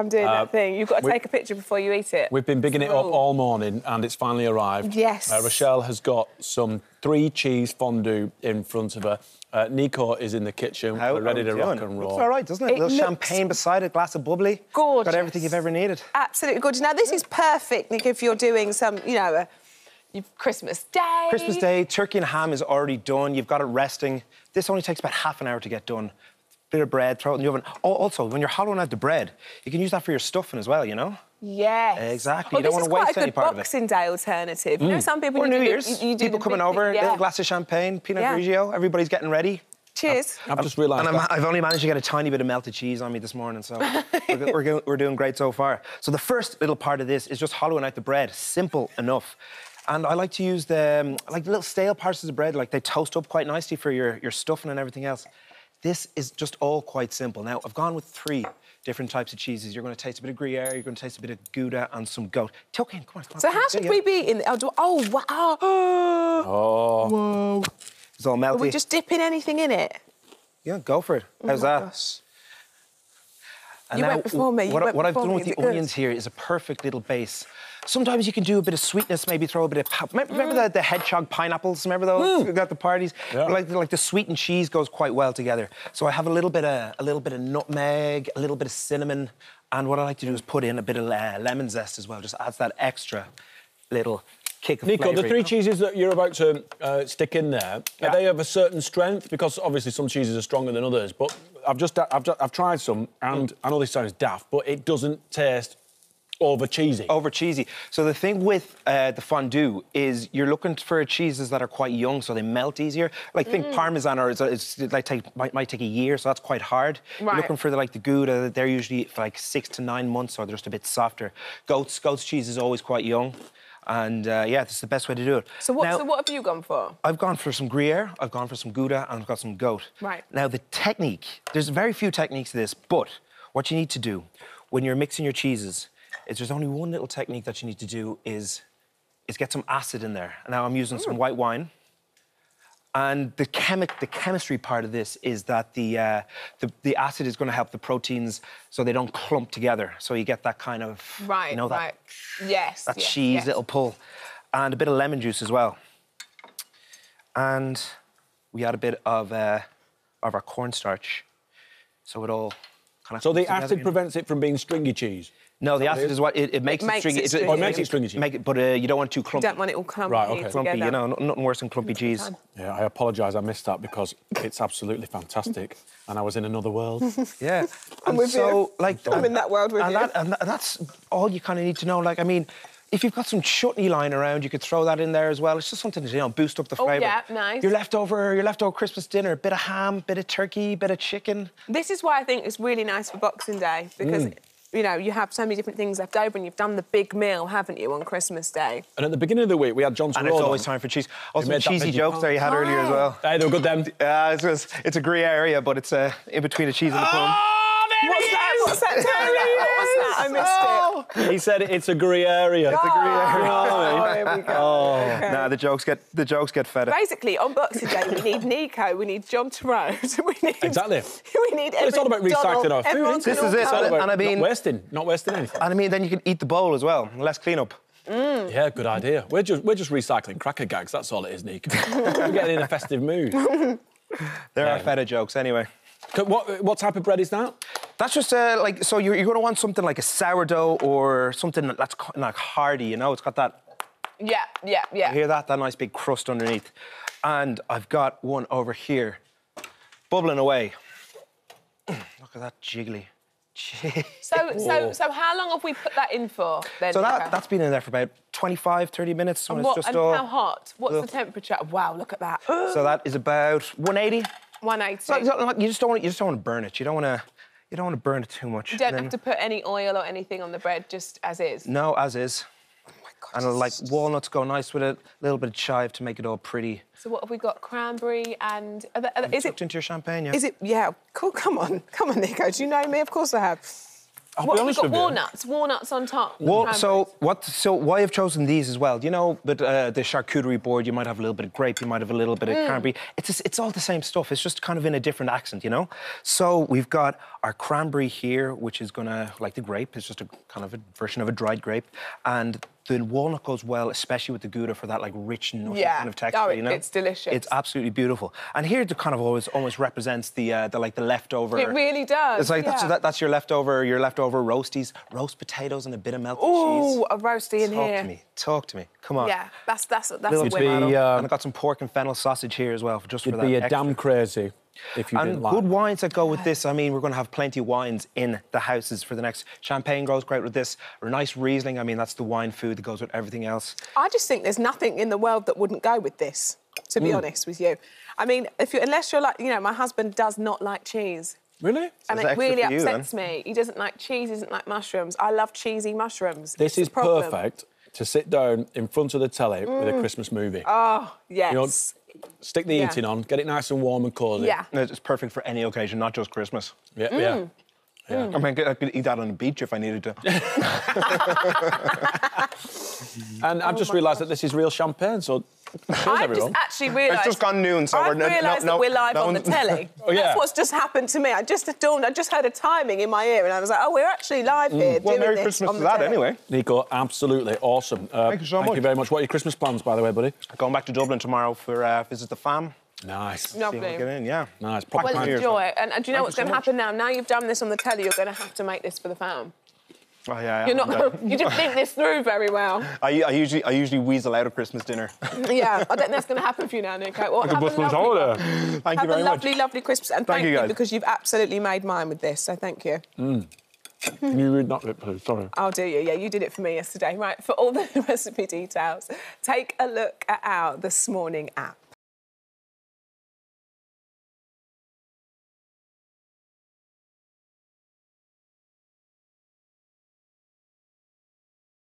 I'm doing that thing. You've got to take a picture before you eat it. We've been bigging it up all morning and it's finally arrived. Yes. Rochelle has got some 3-cheese fondue in front of her. Nico is in the kitchen. We're ready to rock and roll. Looks all right, doesn't it? A little champagne beside it, glass of bubbly. Gorgeous. Got everything you've ever needed. Absolutely gorgeous. Now, this is perfect, Nick, if you're doing some, you know, Christmas Day. Christmas Day, turkey and ham is already done. You've got it resting. This only takes about half an hour to get done. Bit of bread, throw it in the oven. Oh, also, when you're hollowing out the bread, you can use that for your stuffing as well, you know? Yes. Exactly. Well, you don't want to waste any part of it. This is quite a good Boxing Day alternative. You know, some people... Or New Year's. People coming over, little glass of champagne, Pinot Grigio, everybody's getting ready. Cheers. I've just realised... And I've only managed to get a tiny bit of melted cheese on me this morning, so we're doing great so far. So the first little part of this is just hollowing out the bread. Simple enough. And I like to use the, like, little stale parts of the bread, like, they toast up quite nicely for your stuffing and everything else. This is just all quite simple. Now, I've gone with 3 different types of cheeses. You're going to taste a bit of Gruyere, you're going to taste a bit of Gouda and some goat. Tuck in, come on, come on. So how should we be in the... Oh, wow. Oh. Whoa. It's all melty. Are we just dipping anything in it? Yeah, go for it. How's that? Gosh. And you went before me. What I've done with the onions here is a perfect little base. Sometimes you can do a bit of sweetness, maybe throw a bit of... Remember the hedgehog pineapples? Remember those? We got the parties. Yeah. Like the sweet and cheese goes quite well together. So I have a little bit of nutmeg, a little bit of cinnamon, and what I like to do is put in a bit of lemon zest as well. Just adds that extra little kick of Nico, flavour. The 3 cheeses that you're about to stick in there, are they of a certain strength? Because obviously some cheeses are stronger than others, but I've tried some, and I know this sounds daft, but it doesn't taste over cheesy. Over cheesy. So the thing with the fondue is you're looking for cheeses that are quite young, so they melt easier. Like think Parmesan, or might take a year, so that's quite hard. Right. You're looking for the Gouda. They're usually like 6 to 9 months, or they're just a bit softer. Goat's cheese is always quite young. And, yeah, this is the best way to do it. So what have you gone for? I've gone for some Gruyere, I've gone for some Gouda, and I've got some goat. Right. Now, the technique, there's very few techniques to this, but what you need to do when you're mixing your cheeses is there's only one little technique that you need to do is get some acid in there. Now, I'm using some white wine. And the chemistry part of this is that the acid is going to help the proteins so they don't clump together. So you get that kind of... Right, you know, that, right. Yes. That cheese little pull. And a bit of lemon juice as well. And we add a bit of our cornstarch. So it all kind of... So the acid prevents it from being stringy cheese? No, the acid is what... It makes it stringy. It makes it stringy. But you don't want it too clumpy. You don't want it all clumpy. Right, OK. Clumpy, you know, nothing worse than clumpy cheese. Yeah, I apologise, I missed that because it's absolutely fantastic and I was in another world. Yeah. I'm with you. I'm in that world with you. And that's all you kind of need to know. Like, I mean, if you've got some chutney lying around, you could throw that in there as well. It's just something to, you know, boost up the flavour. Oh, yeah, nice. Your leftover Christmas dinner, a bit of ham, bit of turkey, bit of chicken. This is why I think it's really nice for Boxing Day because... You know, you have so many different things left over and you've done the big meal, haven't you, on Christmas Day? And at the beginning of the week, we had John's Roll. And it's always time for cheese. Also, some cheesy jokes there you had earlier as well. Hey, they were good, them. It's a Gruyere area, but it's in between a cheese and a plum. Oh, there he is! What's that? What's that? I missed it. He said it's a Gruyere. It's a Gruyere. Oh, here we go. Oh. Okay. Nah, the jokes get fed. Basically, on Boxing Day, we need Nico, we need John Turod, we need... Exactly. We need every... It's all about recycling our food. This is it. And I mean... Not wasting anything. And I mean, then you can eat the bowl as well. Less clean-up. Yeah, good idea. We're just recycling cracker gags, that's all it is, Nico. We're getting in a festive mood. There are feta jokes, anyway. What type of bread is that? That's just like, so you're going to want something like a sourdough or something that's like hearty, you know? It's got that... Yeah. You hear that? That nice big crust underneath. And I've got one over here, bubbling away. Look at that jiggly. So how long have we put that in for, then? So that's been in there for about 25, 30 minutes. And how hot? What's the temperature? Wow, look at that. So that is about 180. 180. Like, you just don't want to burn it. You don't want to burn it too much. You don't have to put any oil or anything on the bread, just as is. No, as is. Oh my God. And like walnuts go nice with it. A little bit of chive to make it all pretty. So what have we got? Cranberry and... Is it tucked into your champagne? Yeah. Cool. Come on, Nico. Do you know me? Of course I have. Walnuts on top. So why I've chosen these as well? You know, but the charcuterie board, you might have a little bit of grape, you might have a little bit of cranberry. It's all the same stuff. It's just kind of in a different accent, you know. So we've got our cranberry here, which is gonna like the grape. It's just a kind of a version of a dried grape, and the walnut goes well, especially with the gouda, for that like rich nutty kind of texture. You know, it's delicious. It's absolutely beautiful. And here, it kind of almost represents the leftover. It really does. It's like that's your leftover roasties, roast potatoes, and a bit of melted cheese. Ooh, a roastie in here. Talk to me. Come on. Yeah, that's a winner. And I've got some pork and fennel sausage here as well, just for that. It'd be a damn crazy. If you and good wines that go with this. I mean, we're going to have plenty of wines in the houses for the next. Champagne goes great with this. Or a nice Riesling. I mean, that's the wine food that goes with everything else. I just think there's nothing in the world that wouldn't go with this, to be honest with you. I mean, unless you're like, you know, my husband does not like cheese. Really? And it really upsets me. He doesn't like cheese, he doesn't like mushrooms. I love cheesy mushrooms. This is perfect to sit down in front of the telly with a Christmas movie. Oh, yes. You know, stick the eating on, get it nice and warm and cosy. Yeah. It's perfect for any occasion, not just Christmas. Yeah, I mean, I could eat that on the beach if I needed to. And I've just realised that this is real champagne, so... I've just actually realised... It's just gone noon, so we're... I've realised that we're live on the telly. That's what's just happened to me. I just heard a timing in my ear and I was like, oh, we're actually live here doing this. Well, Merry Christmas to that, anyway. Nico, absolutely awesome. Thank you so much. Thank you very much. What are your Christmas plans, by the way, buddy? Going back to Dublin tomorrow for Visit the Fam. Nice. Lovely. Get in, yeah. Nice. Well, enjoy. And do you know what's going to happen now? Now you've done this on the telly, you're going to have to make this for the fam. Oh, yeah, yeah. You didn't think this through very well. I usually weasel out of Christmas dinner. Yeah, I don't think that's going to happen for you now, Nico. Well, have a lovely Christmas, and thank you, guys, because you've absolutely made mine with this, so thank you. Can you read that bit, please? Sorry. I'll do you, yeah, you did it for me yesterday. Right, for all the recipe details, take a look at our This Morning app.